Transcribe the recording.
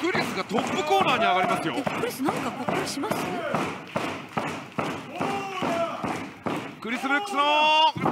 クリスがトップコーナーに上がりますよ。クリスなんかここします？クリス・ブレックスの